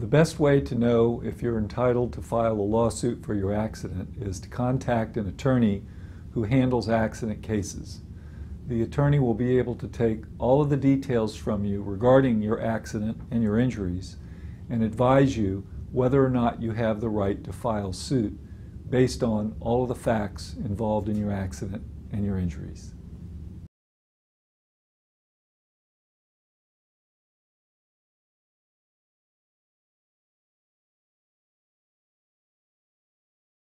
The best way to know if you're entitled to file a lawsuit for your accident is to contact an attorney who handles accident cases. The attorney will be able to take all of the details from you regarding your accident and your injuries and advise you whether or not you have the right to file suit based on all of the facts involved in your accident and your injuries.